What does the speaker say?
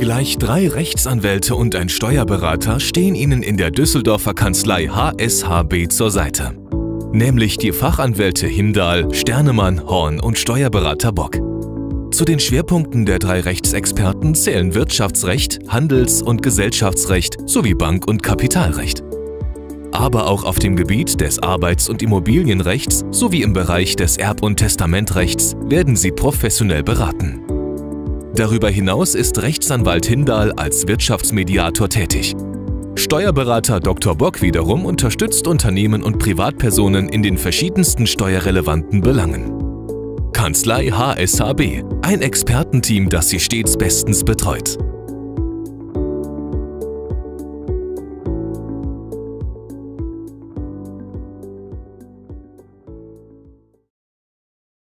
Gleich 3 Rechtsanwälte und ein Steuerberater stehen Ihnen in der Düsseldorfer Kanzlei HSHB zur Seite. Nämlich die Fachanwälte Hindahl, Sternemann, Horn und Steuerberater Bock. Zu den Schwerpunkten der 3 Rechtsexperten zählen Wirtschaftsrecht, Handels- und Gesellschaftsrecht sowie Bank- und Kapitalrecht. Aber auch auf dem Gebiet des Arbeits- und Immobilienrechts sowie im Bereich des Erb- und Testamentrechts werden Sie professionell beraten. Darüber hinaus ist Rechtsanwalt Hindahl als Wirtschaftsmediator tätig. Steuerberater Dr. Bock wiederum unterstützt Unternehmen und Privatpersonen in den verschiedensten steuerrelevanten Belangen. Kanzlei HSHB, ein Expertenteam, das Sie stets bestens betreut.